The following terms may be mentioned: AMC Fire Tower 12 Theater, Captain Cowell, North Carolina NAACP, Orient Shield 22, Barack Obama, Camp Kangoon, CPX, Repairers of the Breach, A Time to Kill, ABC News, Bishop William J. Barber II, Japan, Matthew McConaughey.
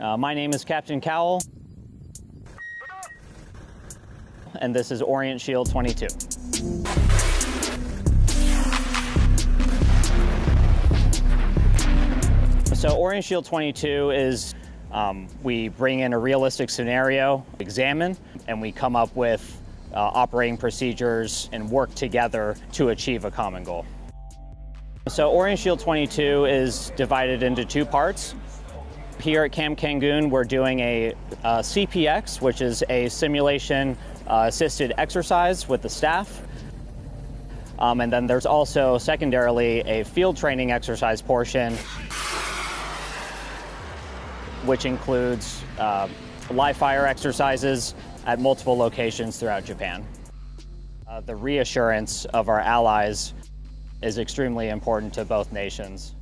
My name is Captain Cowell, and this is Orient Shield 22. So Orient Shield 22 is we bring in a realistic scenario, examine, and we come up with operating procedures and work together to achieve a common goal. So Orient Shield 22 is divided into two parts. Here at Camp Kangoon, we're doing a CPX, which is a simulation-assisted exercise with the staff. And then there's also, secondarily, a field training exercise portion, which includes live fire exercises at multiple locations throughout Japan. The reassurance of our allies is extremely important to both nations.